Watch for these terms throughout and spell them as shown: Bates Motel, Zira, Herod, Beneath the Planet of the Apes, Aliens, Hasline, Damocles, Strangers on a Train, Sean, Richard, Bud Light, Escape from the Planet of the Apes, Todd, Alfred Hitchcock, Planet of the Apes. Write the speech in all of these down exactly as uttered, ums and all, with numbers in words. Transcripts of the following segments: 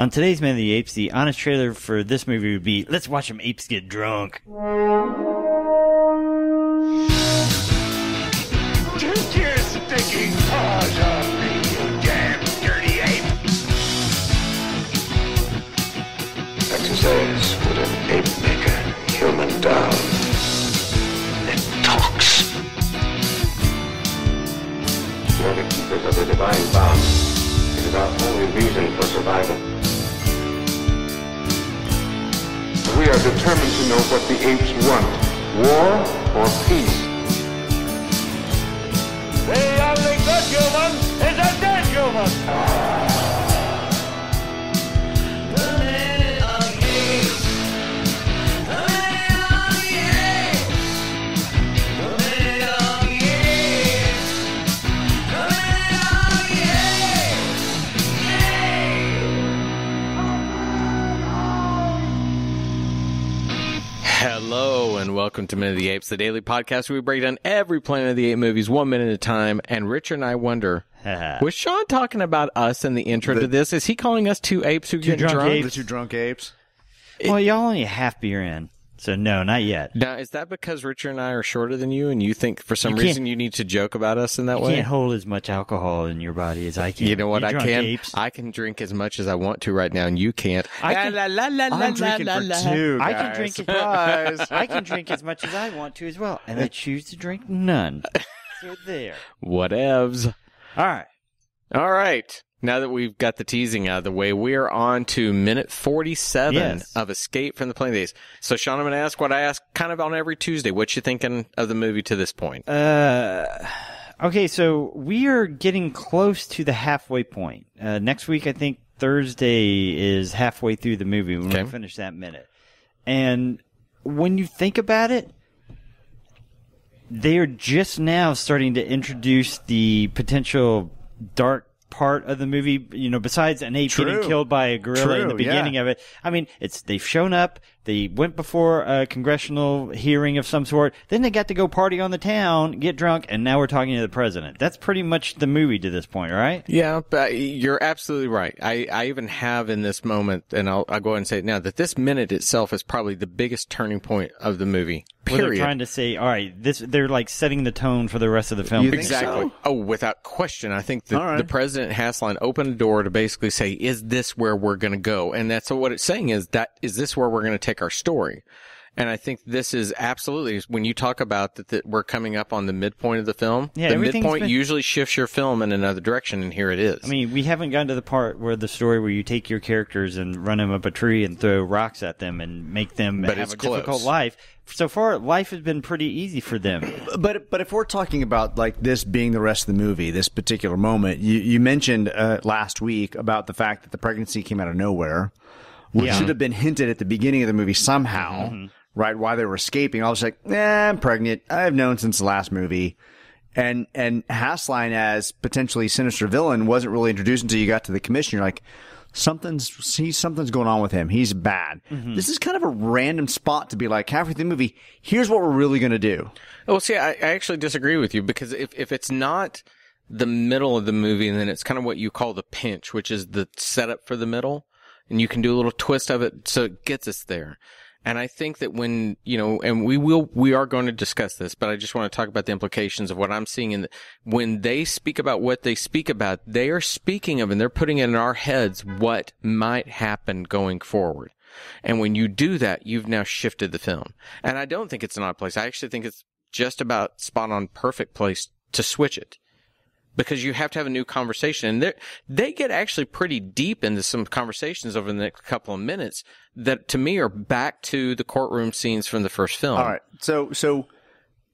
On today's Man of the Apes, the honest trailer for this movie would be, let's watch some apes get drunk. Take your stinking paws off me, you damn dirty ape! Exercise would an ape make a human down. It talks. You're the keepers of the divine bond. It is our only reason for survival. We are determined to know what the apes want, war or peace. The only good human is a dead human! The man of the apes! The man of the apes! The man of the apes! The man of the apes! Yay! Hello and welcome to Men of the Apes, the daily podcast where we break down every Planet of the Apes movies one minute at a time. And Richard and I wonder, was Sean talking about us in the intro the, to this? Is he calling us two apes who two get drunk? drunk? Apes. The two drunk apes? It, well, y'all only half beer in, so no, not yet. Now, is that because Richard and I are shorter than you and you think for some you reason you need to joke about us in that you way? You can't hold as much alcohol in your body as I can. You know what? You I can. Apes. I can drink as much as I want to right now and you can't. I can, la, la, la, la, I'm drinking la, la, for two, guys. I can drink as, I can drink as much as I want to as well. And I choose to drink none. So there. Whatevs. All right. All right. Now that we've got the teasing out of the way, we are on to minute forty-seven yes. of Escape from the Planet of the Apes. So, Sean, I'm going to ask what I ask kind of on every Tuesday. What you thinking of the movie to this point? Uh, okay, so we are getting close to the halfway point. Uh, next week, I think Thursday is halfway through the movie when okay. we finish that minute. And when you think about it, they are just now starting to introduce the potential dark part of the movie, you know, besides an ape True. getting killed by a gorilla True, in the beginning yeah. of it. I mean, it's they've shown up, they went before a congressional hearing of some sort, then they got to go party on the town, get drunk, and now we're talking to the president. That's pretty much the movie to this point, right? Yeah, but you're absolutely right. I, I even have in this moment, and I'll, I'll go ahead and say it now, that this minute itself is probably the biggest turning point of the movie. Period. Where they're trying to say, all right, this, they're like setting the tone for the rest of the film. You think exactly. So? Oh, without question. I think the, right. the President Hasline opened the door to basically say, is this where we're going to go? And that's what it's saying is that, is this where we're going to take our story? And I think this is absolutely, when you talk about that, that we're coming up on the midpoint of the film, yeah, the midpoint been... usually shifts your film in another direction, and here it is. I mean, we haven't gotten to the part where the story where you take your characters and run them up a tree and throw rocks at them and make them but have a close. difficult life. So far, life has been pretty easy for them. But but if we're talking about like this being the rest of the movie, this particular moment, you, you mentioned uh, last week about the fact that the pregnancy came out of nowhere, which yeah. should have been hinted at the beginning of the movie somehow. Mm-hmm. Right, while they were escaping, I was like, nah, I'm pregnant. I've known since the last movie. And and Hasline as potentially sinister villain wasn't really introduced until you got to the commission. You're like, something's see, something's going on with him. He's bad. Mm-hmm. This is kind of a random spot to be like, halfway through the movie, here's what we're really going to do. Well, see, I, I actually disagree with you because if, if it's not the middle of the movie, and then it's kind of what you call the pinch, which is the setup for the middle, and you can do a little twist of it so it gets us there. And I think that when, you know, and we will, we are going to discuss this, but I just want to talk about the implications of what I'm seeing. In the, when they speak about what they speak about, they are speaking of and they're putting it in our heads what might happen going forward. And when you do that, you've now shifted the film. And I don't think it's an odd place. I actually think it's just about spot on perfect place to switch it. Because you have to have a new conversation. And they get actually pretty deep into some conversations over the next couple of minutes that, to me, are back to the courtroom scenes from the first film. All right. So, so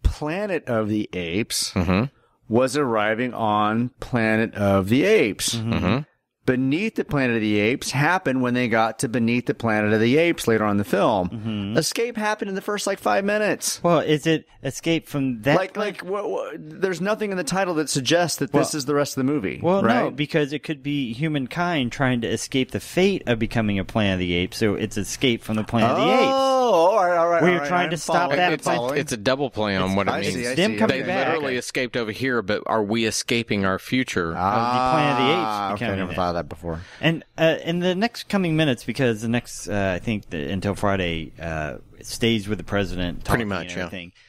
Planet of the Apes mm-hmm. was arriving on Planet of the Apes. Mm-hmm. Beneath the Planet of the Apes happened when they got to Beneath the Planet of the Apes later on in the film. Mm-hmm. Escape happened in the first, like, five minutes. Well, is it Escape from that? Like, planet? like what, what, there's nothing in the title that suggests that well, this is the rest of the movie, Well, right? no, because it could be humankind trying to escape the fate of becoming a Planet of the Apes, so it's Escape from the Planet oh, of the Apes. Oh, all right, all right. right, we were right, trying I'm to stop following. that. It's, following. A, it's a double play on it's, what it I means. See, Them see, coming they back. literally okay. escaped over here, but are we escaping our future? Ah, of the Planet of the Apes. Okay, I never thought of that before. And uh, in the next coming minutes, because the next, uh, I think, the, until Friday, uh, stays with the president. Pretty much, and everything. yeah.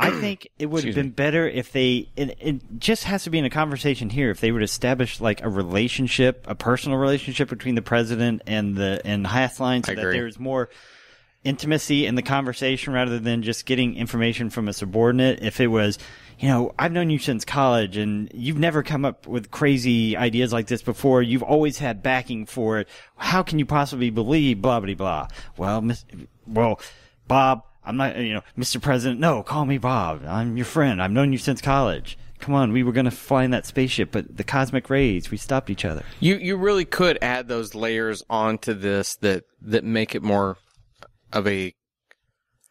I think it would have been better if they it, it just has to be in a conversation here if they would establish like a relationship, a personal relationship between the president and the and Hathline, so I that agree. there's more intimacy in the conversation rather than just getting information from a subordinate. If it was, you know, I've known you since college and you've never come up with crazy ideas like this before. You've always had backing for it. How can you possibly believe blah blah blah? Well, Miss, well, Bob. I'm not, you know, Mister President, no, call me Bob. I'm your friend. I've known you since college. Come on, we were going to fly in that spaceship, but the cosmic rays, we stopped each other. You you really could add those layers onto this that, that make it more of a...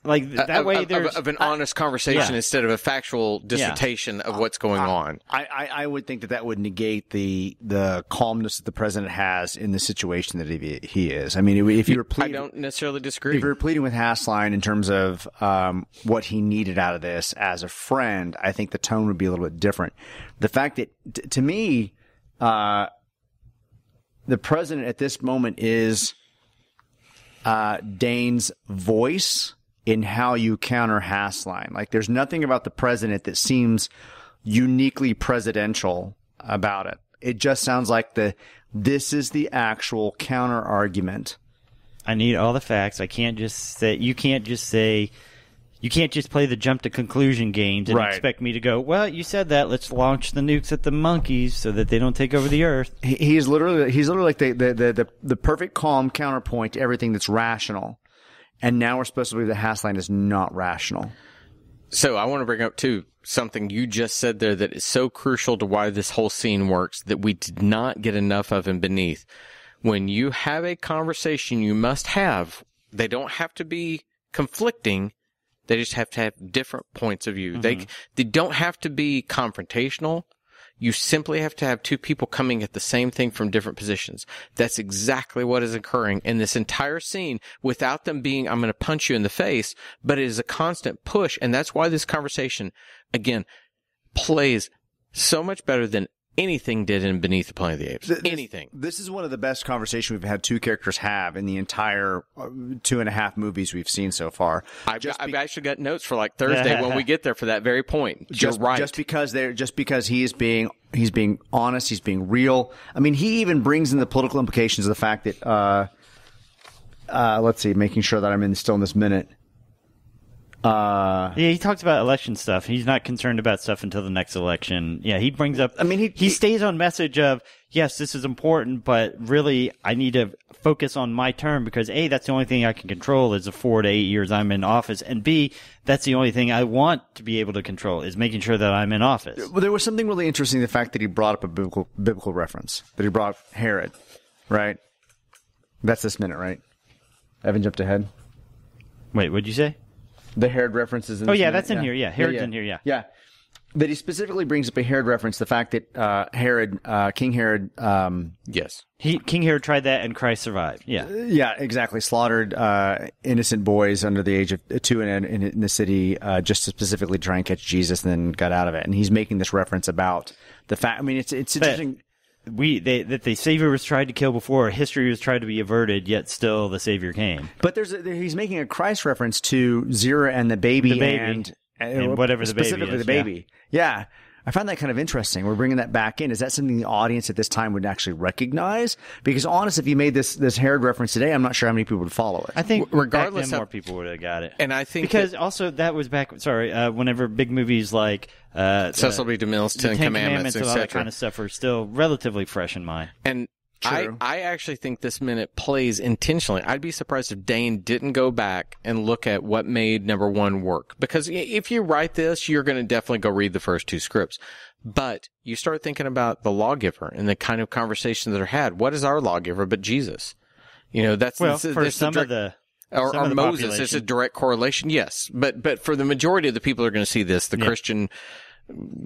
Like, that a, way of, there's... Of an I, honest conversation yeah. instead of a factual dissertation yeah. of what's going I, on. I, I, I would think that that would negate the the calmness that the president has in the situation that he, he is. I mean, if you were pleading... I don't necessarily disagree. If you were pleading with Hasslein in terms of um, what he needed out of this as a friend, I think the tone would be a little bit different. The fact that, t to me, uh, the president at this moment is uh, Dane's voice... in how you counter Hasslein. Like, there's nothing about the president that seems uniquely presidential about it. It just sounds like the this is the actual counter argument. I need all the facts. I can't just say you can't just say you can't just play the jump to conclusion games and right. expect me to go, well, you said that, let's launch the nukes at the monkeys so that they don't take over the earth. He, he's literally he's literally like the the, the the the perfect calm counterpoint to everything that's rational. And now we're supposed to believe that Hasslein is not rational. So I want to bring up, too, something you just said there that is so crucial to why this whole scene works that we did not get enough of in Beneath. When you have a conversation you must have, they don't have to be conflicting. They just have to have different points of view. Mm-hmm. They, they don't have to be confrontational. You simply have to have two people coming at the same thing from different positions. That's exactly what is occurring in this entire scene without them being, I'm going to punch you in the face, but it is a constant push. And that's why this conversation, again, plays so much better than anything did in Beneath the Planet of the Apes. This, anything. This is one of the best conversations we've had two characters have in the entire two and a half movies we've seen so far. I've, got, I've actually got notes for like Thursday when we get there for that very point. Just, You're right. Just because they're just because he is being he's being honest, he's being real. I mean, he even brings in the political implications of the fact that uh, uh, let's see, making sure that I'm in still in this minute. Uh, yeah, he talks about election stuff. He's not concerned about stuff until the next election. Yeah, he brings up... I mean, he, he, he stays on message of, yes, this is important, but really I need to focus on my term because, A, that's the only thing I can control is the four to eight years I'm in office, and, B, that's the only thing I want to be able to control is making sure that I'm in office. Well, there was something really interesting, the fact that he brought up a biblical, biblical reference, that he brought up Herod, right? That's this minute, right? Evan jumped ahead. Wait, what'd you say? The Herod references in this Oh, yeah, minute. that's in yeah. here, yeah. Herod's yeah, yeah. in here, yeah. Yeah. That he specifically brings up a Herod reference, the fact that uh, Herod, uh, King Herod... Um, yes. He, King Herod tried that and Christ survived, yeah. Yeah, exactly. Slaughtered uh, innocent boys under the age of two in, in, in the city uh, just to specifically try and catch Jesus and then got out of it. And he's making this reference about the fact... I mean, it's, it's interesting... We they, that the Savior was tried to kill before, history was tried to be averted, yet still the Savior came. But there's a, there, he's making a Christ reference to Zerah and the baby, the baby. And, and, and whatever the baby is. Specifically the baby. Yeah. yeah. I found that kind of interesting. We're bringing that back in. Is that something the audience at this time would actually recognize? Because, honest, if you made this this Herod reference today, I'm not sure how many people would follow it. I think w regardless, then, of, more people would have got it. And I think because that, also that was back. Sorry, uh, whenever big movies like uh, Cecil B. DeMille's Ten Commandments, Commandments and all that kind of stuff are still relatively fresh in mind. And I, I actually think this minute plays intentionally. I'd be surprised if Dane didn't go back and look at what made number one work. Because if you write this, you're going to definitely go read the first two scripts. But you start thinking about the lawgiver and the kind of conversations that are had. What is our lawgiver but Jesus? You know, that's well, this, for this some direct, of the or, some or of Moses. The it's a direct correlation, yes. But but for the majority of the people who are going to see this, the yeah. Christian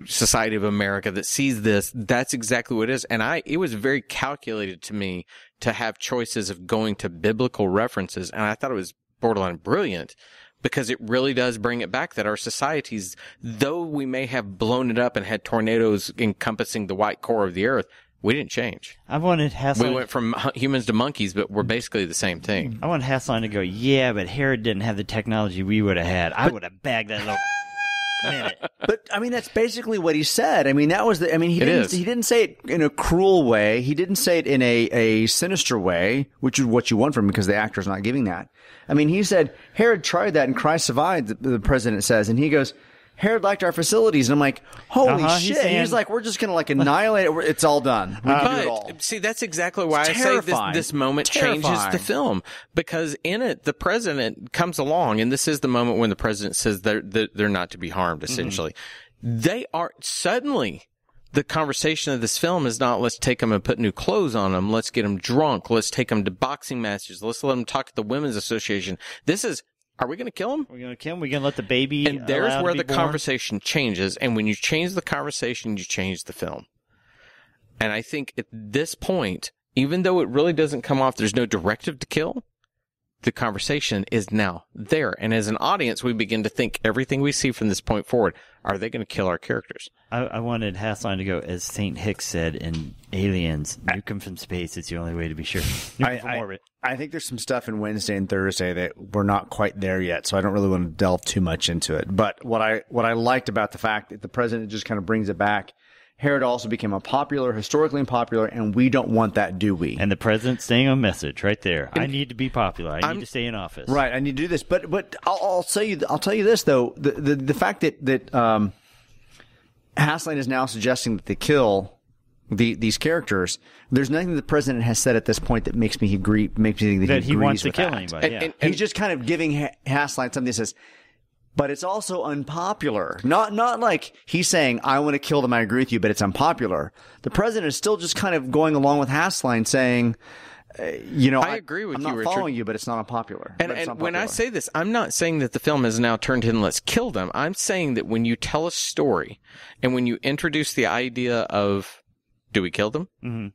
society of America that sees this, that's exactly what it is. And I, it was very calculated to me to have choices of going to biblical references. And I thought it was borderline brilliant because it really does bring it back that our societies, though we may have blown it up and had tornadoes encompassing the white core of the earth, we didn't change. I wanted Hassan. We went from humans to monkeys, but we're basically the same thing. I want Hassan to go, yeah, but Herod didn't have the technology we would have had. I would have bagged that little... But I mean, that's basically what he said. I mean, that was the. I mean, he didn't. He didn't say it in a cruel way. He didn't say it in a a sinister way, which is what you want from him because the actor's not giving that. I mean, he said Herod tried that and Christ survived. The, the president says, and he goes, Herod liked our facilities, and I'm like, holy uh-huh, shit! He's, saying, he's like, we're just gonna like annihilate it. It's all done. We uh, can do it all. See, that's exactly why I say this, this moment terrifying. changes the film, because in it the president comes along, and this is the moment when the president says they're they're not to be harmed. Essentially, mm-hmm. they are suddenly. The conversation of this film is not, let's take them and put new clothes on them. Let's get them drunk. Let's take them to boxing matches. Let's let them talk to the Women's Association. This is. Are we going to kill him? We're going to kill him. We're going to let the baby. And there's where the conversation changes. And when you change the conversation, you change the film. And I think at this point, even though it really doesn't come off, there's no directive to kill. The conversation is now there. And as an audience, we begin to think everything we see from this point forward. Are they going to kill our characters? I, I wanted Hassan to go, as Saint Hicks said in Aliens, nuke them from space. It's the only way to be sure. I, from I, orbit. I think there's some stuff in Wednesday and Thursday that we're not quite there yet, so I don't really want to delve too much into it. But what I, what I liked about the fact that the president just kind of brings it back. Herod also became unpopular, historically unpopular, and we don't want that, do we? And the president's saying a message right there. And I need to be popular. I I'm, need to stay in office. Right. I need to do this. But but I'll, I'll tell you I'll tell you this though, the the, the fact that that um, Hasline is now suggesting that they kill the these characters. There's nothing that the president has said at this point that makes me agree. Makes me think that, that he, he wants to kill that. anybody. And, yeah. and, and, He's just kind of giving ha Hasline something that says. But it's also unpopular. Not not like he's saying, I want to kill them, I agree with you, but it's unpopular. The president is still just kind of going along with Hasline saying, uh, you know, I, I agree with I'm you, not Richard. following you, but it's not unpopular. And, and unpopular. When I say this, I'm not saying that the film has now turned in, let's kill them. I'm saying that when you tell a story and when you introduce the idea of, do we kill them? Mm-hmm.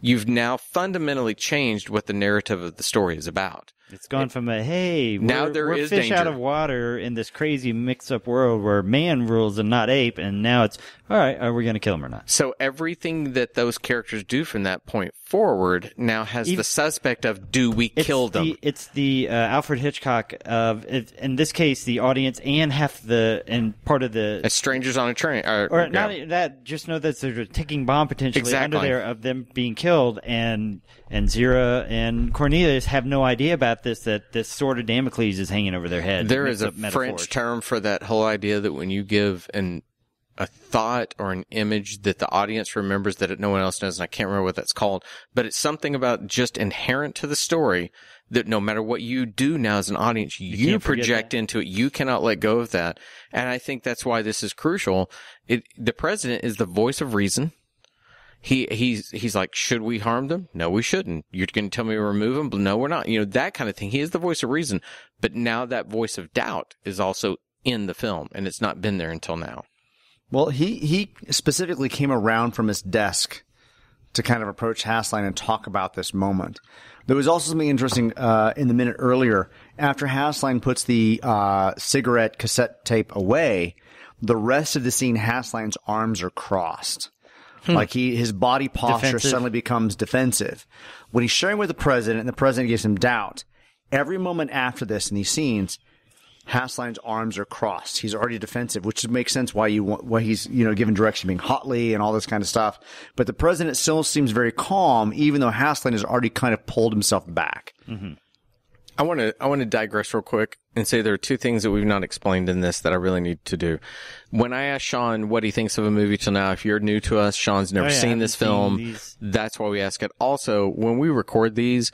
You've now fundamentally changed what the narrative of the story is about. It's gone from a, hey, we're, now there we're is fish danger. out of water in this crazy mix-up world where man rules and not ape, and now it's, all right, are we going to kill him or not? So everything that those characters do from that point forward now has Even, the suspect of, do we kill them? The, it's the uh, Alfred Hitchcock of, it, in this case, the audience and half the, and part of the... As strangers on a train. Or, or not yeah. that, just know that there's a ticking bomb potentially exactly. under there of them being killed, and and Zira and Cornelius have no idea about this, that this sword of Damocles is hanging over their head. There is a French term for that whole idea that when you give an a thought or an image that the audience remembers that no one else knows, and I can't remember what that's called, but it's something about just inherent to the story that no matter what you do now as an audience, you, you project into it. You cannot let go of that. And I think that's why this is crucial. It, the president is the voice of reason. He he's he's like, should we harm them? No, we shouldn't. You're going to tell me to remove them? No, we're not. You know, that kind of thing. He is the voice of reason, but now that voice of doubt is also in the film, and it's not been there until now. Well, he he specifically came around from his desk to kind of approach Hasline and talk about this moment. There was also something interesting uh, in the minute earlier after Hasline puts the uh, cigarette cassette tape away. The rest of the scene, Hasline's arms are crossed. Hmm. Like he, his body posture defensive. suddenly becomes defensive. When he's sharing with the president and the president gives him doubt, every moment after this in these scenes, Hasline's arms are crossed. He's already defensive, which makes sense why you want, why he's, you know, given direction being hotly and all this kind of stuff. But the president still seems very calm, even though Hasline has already kind of pulled himself back. Mm-hmm. I want to, I want to digress real quick and say there are two things that we've not explained in this that I really need to do. When I asked Sean what he thinks of a movie till now, if you're new to us, Sean's never oh, yeah, seen this film. Seen that's why we ask it. Also, when we record these,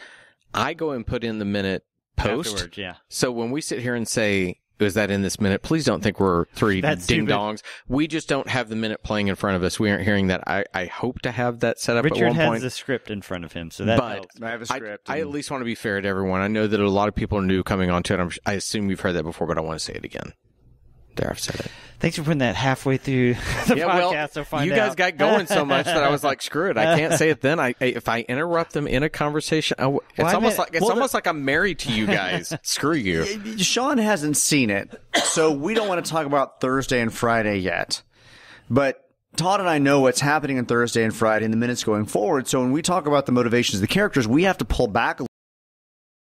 I go and put in the minute post. Afterwards, yeah. So when we sit here and say, is that in this minute? Please don't think we're three ding-dongs. We just don't have the minute playing in front of us. We aren't hearing that. I, I hope to have that set up Richard at one point. Richard has the script in front of him, so that but helps. I have a script. I, I at least want to be fair to everyone. I know that a lot of people are new coming onto it. I'm, I assume you've heard that before, but I want to say it again. There, I've said it. Thanks for putting that halfway through the yeah, podcast well, to find out. You guys out. got going so much that I was like, screw it. I can't say it then. I, if I interrupt them in a conversation, I, it's well, almost I mean, like it's well, almost the, like I'm married to you guys. Screw you. Sean hasn't seen it, so we don't want to talk about Thursday and Friday yet. But Todd and I know what's happening on Thursday and Friday in the minutes going forward. So when we talk about the motivations of the characters, we have to pull back a